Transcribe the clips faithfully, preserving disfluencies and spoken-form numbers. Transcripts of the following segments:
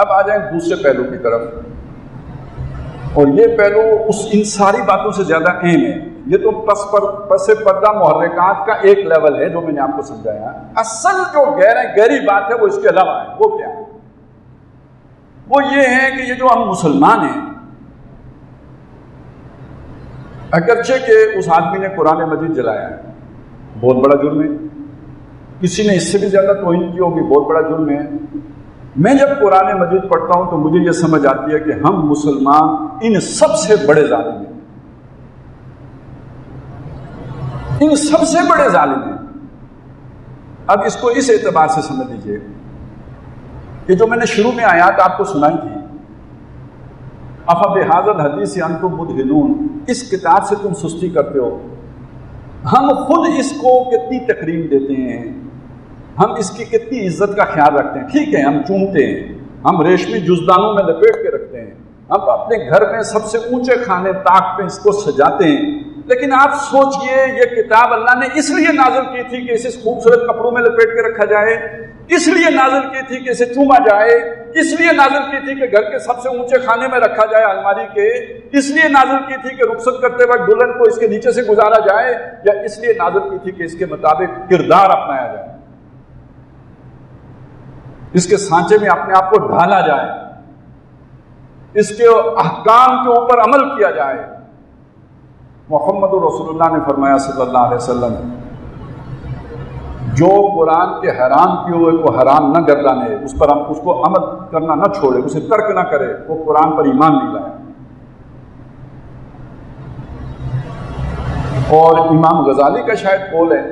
अब आ जाए दूसरे पहलू की तरफ, और ये पहलू उस इन सारी बातों से ज्यादा अहम है। ये तो पस पर पसे पर्दा मुहर्रिकात का एक लेवल है जो मैंने आपको समझाया। असल जो गहरे गहरी बात है वो इसके अलावा है। वो क्या है? वो ये है कि ये जो हम मुसलमान हैं, अगरचे के उस आदमी ने कुरान मजीद जलाया है, बहुत बड़ा जुर्म है। किसी ने इससे भी ज़्यादा तौहीन की होगी, बहुत बड़ा जुर्म है। मैं जब कुरान मजीद पढ़ता हूँ तो मुझे ये समझ आती है कि हम मुसलमान इन सबसे बड़े जालिम हैं, इन सबसे बड़े जालिम हैं। अब इसको इस एतबार से समझ लीजिए कि जो मैंने शुरू में आयात आपको सुनाई थी, अफ़ब हाज़ल हदीस अंतुम मुदहिनून, इस किताब से तुम सुस्ती करते हो। हम खुद इसको कितनी तकरीम देते हैं, हम इसकी कितनी इज्जत का ख्याल रखते हैं। ठीक है, हम चूमते हैं, हम रेशमी जुजदानों में लपेट के रखते हैं, हम अपने घर में सबसे ऊंचे खाने ताक पे इसको सजाते हैं। लेकिन आप सोचिए, ये किताब अल्लाह ने इसलिए नाजिल की थी कि इसे खूबसूरत कपड़ों में लपेट के रखा जाए, इसलिए नाजिल की थी कि इसे चूमा जाए, इसलिए नाजिल की थी कि घर के सबसे ऊंचे खाने में रखा जाए अलमारी के, इसलिए नाजिल की थी कि रुखसत करते वक्त दुल्हन को इसके नीचे से गुजारा जाए, या इसलिए नाजिल की थी कि इसके मुताबिक किरदार अपनाया जाए, इसके सांचे में अपने आप को ढाला जाए, इसके अहकाम के ऊपर अमल किया जाए। मोहम्मद रसूलुल्लाह ने फरमाया सल्लल्लाहु अलैहि वसल्लम, जो कुरान के हराम किए हुए को हराम न गर्दाने, उस पर हम उसको अमल करना न छोड़े, उसे तर्क न करे, वो कुरान पर ईमान नहीं लाए। और इमाम गजाली का शायद कौल है,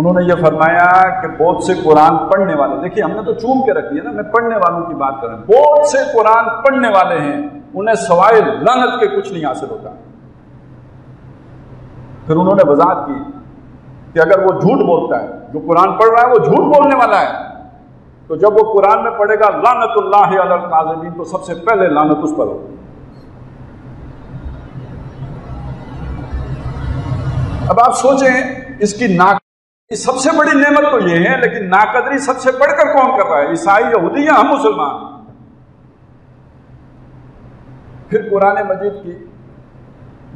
उन्होंने ये फरमाया कि बहुत से कुरान पढ़ने वाले, देखिए हमने तो चूम के रख दिया ना, मैं पढ़ने वालों की बात कर रहा हूँ, बहुत से कुरान पढ़ने वाले हैं, उन्हें सवाए लानत के कुछ नहीं हासिल होता। फिर उन्होंने वजाहत की कि अगर वो झूठ बोलता है, जो कुरान पढ़ रहा है वो झूठ बोलने वाला है, तो जब वो कुरान में पढ़ेगा लानतुल्लाह अलल काज़िबीन, तो सबसे पहले लानत उस पर हो। अब आप सोचें, इसकी नाकदरी सबसे बड़ी नेमत तो ये है, लेकिन नाकदरी सबसे बढ़कर कौन कर रहा है? ईसाई, यहूदी या हम मुसलमान? फिर कुरान मजीद की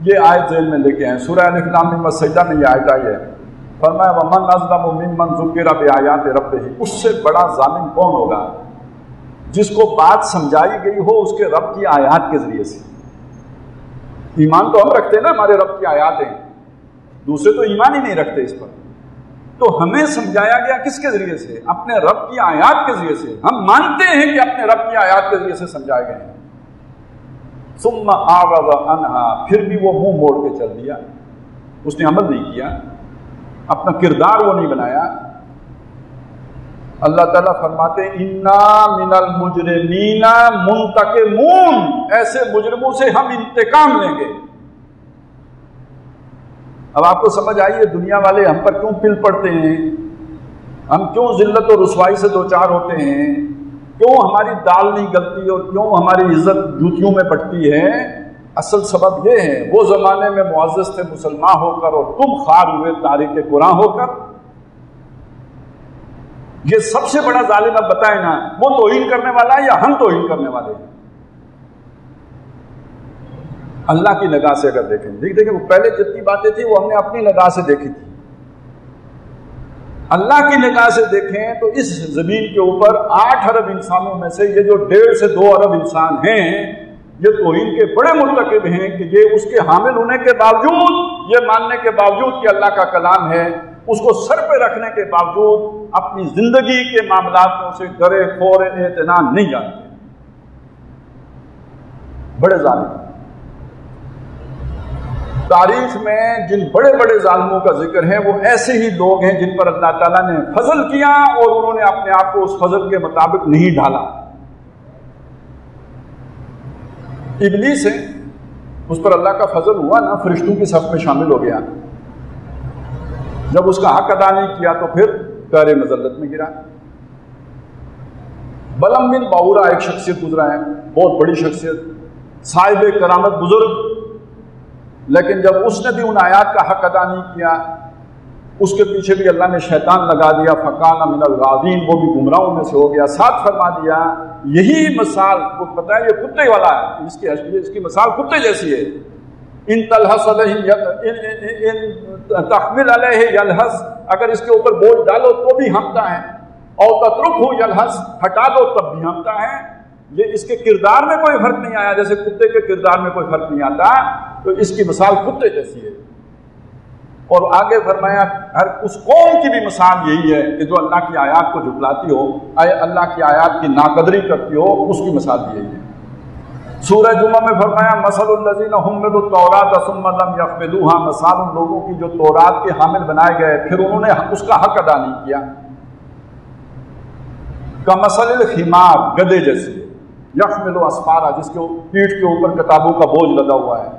ये आयत जेल में लेके आए, सूरह अल इखलाम में सजदा में ये आयत आई है, फरमाया वमन अज़लमु मिम्मन ज़ुक्किरा बिआयाति रब्बिही, उससे बड़ा जालिम कौन होगा जिसको बात समझाई गई हो उसके रब की आयात के जरिए से। ईमान तो हम रखते हैं ना, हमारे रब की आयात हैं, दूसरे तो ईमान ही नहीं रखते इस पर। तो हमें समझाया गया किसके जरिए से? अपने रब की आयात के जरिए से। हम मानते हैं कि अपने रब की आयात के जरिए से समझाए गए हैं। सुम्मा आरज़ अन्हा, फिर भी वो मुंह मोड़ के चल दिया, उसने अमल नहीं किया, अपना किरदार वो नहीं बनाया। अल्लाह ताला फरमाते इन्ना मिनल मुजरिमीना मुंतकिमून, ऐसे मुजरिमों से हम इंतकाम लेंगे। अब आपको समझ आई है दुनिया वाले हम पर क्यों पिल पड़ते हैं, हम क्यों जिल्लत और रुसवाई से दो चार होते हैं, क्यों हमारी दाल नहीं गलती और क्यों हमारी इज्जत जूतियों में पटती है। असल सबब यह है, वो जमाने में मुअज़्ज़ज़ थे मुसलमान होकर और तुम खार हुए तारीख़ कुरान होकर। ये सबसे बड़ा जालिम अब बताए ना, वो तौहीन करने वाला है या हम तौहीन करने वाले हैं? अल्लाह की निगाह से अगर देखें, देख देखें वो पहले जितनी बातें थी वो हमने अपनी निगाह से देखी थी, अल्लाह की निगाह से देखें तो इस जमीन के ऊपर आठ अरब इंसानों में से ये जो डेढ़ से दो अरब इंसान हैं, ये तौहीन के बड़े मुर्तकिब हैं कि ये उसके हामिल होने के बावजूद, ये मानने के बावजूद कि अल्लाह का कलाम है, उसको सर पे रखने के बावजूद अपनी जिंदगी के मामला में उसे गरे खोरे एतनान नहीं जानते। बड़े जालिम, तारीफ में जिन बड़े बड़े जालिमों का जिक्र है वो ऐसे ही लोग हैं जिन पर अल्लाह ताला ने फजल किया और उन्होंने अपने आप को उस फजल के मुताबिक नहीं ढाला। इबलीस है, उस पर अल्लाह का फजल हुआ ना, फरिश्तों की सफ में शामिल हो गया, जब उसका हक अदा नहीं किया तो फिर प्यारे मजल्लत में गिरा। बलम बिन बाउरा एक शख्सियत गुजरा है, बहुत बड़ी शख्सियत, साहिब करामत बुजुर्ग, लेकिन जब उसने भी उन आयात का हक अदा नहीं किया, उसके पीछे भी अल्लाह ने शैतान लगा दिया, फकाना मिनल गादीन, वो भी गुमराहों में से हो गया। साथ फरमा दिया यही मिसाल वो बताया, ये कुत्ते वाला है, इसकी इसकी मिसाल कुत्ते जैसी है। इन तलहस इन तखमिल यलहस, अगर इसके ऊपर बोझ डालो तो भी हमता है, और तत्रुक हो यलहस, हटा दो तब भी हमता है। ये इसके किरदार में कोई फर्क नहीं आया, जैसे कुत्ते के किरदार में कोई फर्क नहीं आता, तो इसकी मिसाल कुत्ते जैसी है। और आगे फरमाया हर उस कौम की भी मिसाल यही है कि जो अल्लाह की आयात को झुटलाती हो, अल्लाह की आयात की नाकदरी करती हो, उसकी मिसाल यही है। सूरह जुमा में फरमाया मसलुल्लज़ीना हुम्मिलु तौरात सुम्मा लम यहमिलूहा, मिसाल उन लोगों की जो तौरात के हामिल बनाए गए फिर उन्होंने उसका हक अदा नहीं किया। कमसलिल हिमार, गधे जैसी, यहमिलु अस्फारा, जिसके पीठ के ऊपर किताबों का बोझ लगा हुआ है,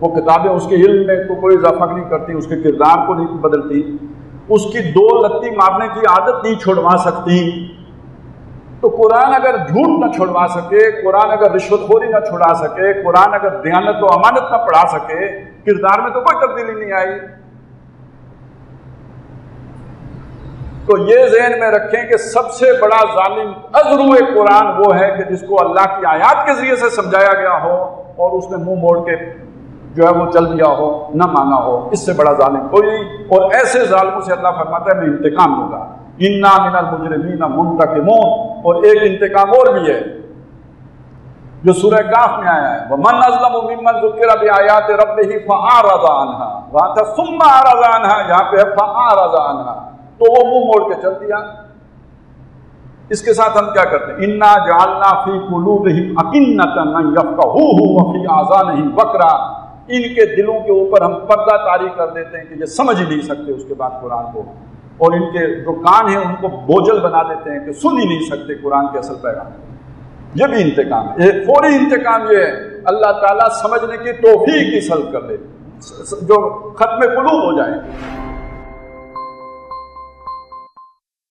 वो किताबें उसके इल्म में तो कोई इजाफा नहीं करती, उसके किरदार को नहीं बदलती, उसकी दो लत्ती मारने की आदत नहीं छोड़वा सकती। तो कुरान अगर झूठ ना छोड़वा सके, कुरान अगर रिश्वतखोरी ना छुड़ा सके, कुरान अगर दयानत व अमानत ना पढ़ा सके, किरदार में तो कोई तब्दीली नहीं आई। तो ये जहन में रखें कि सबसे बड़ा जालिम अज़रू कुरान वो है कि जिसको अल्लाह की आयात के जरिए से समझाया गया हो और उसने मुंह मोड़ के जो है वो चल दिया हो, न माना हो, इससे बड़ा जालिम कोई नहीं। और ऐसे जालिमों से अल्लाह फरमाता है मैं इंतकाम लूंगा, इन्ना मिनल मुजरिमीना मुंतकिमून। और एक इंतकाम और भी है जो सूरह काफ में आया है, वमन अज़लमु मिम्मन ज़ुक्किरा बिआयाति रब्बिही फ़अअरज़ अन्हा, वहाँ था सुम्मा अअरज़ अन्हा, यहाँ पे है फ़अअरज़ अन्हा, तो वो मुंह मोड़ के चल दिया। इसके साथ हम क्या करते हैं, इन्ना जअलना फ़ी क़ुलूबिहिम अकिन्नतन अन यफ़क़हुहु व फ़ी आज़ानिहिम वक़रा, इनके दिलों के ऊपर हम पर्दा तारी कर देते हैं कि ये समझ ही नहीं सकते उसके बाद कुरान को, और इनके जो कान हैं उनको बोझल बना देते हैं कि सुन ही नहीं सकते कुरान के असल पैगाम। ये भी इंतकाम है, एक फौरी इंतकाम ये है। अल्लाह ताला समझने की तौफीक ही सल्क कर दे, जो खत्म कुलूब हो जाए।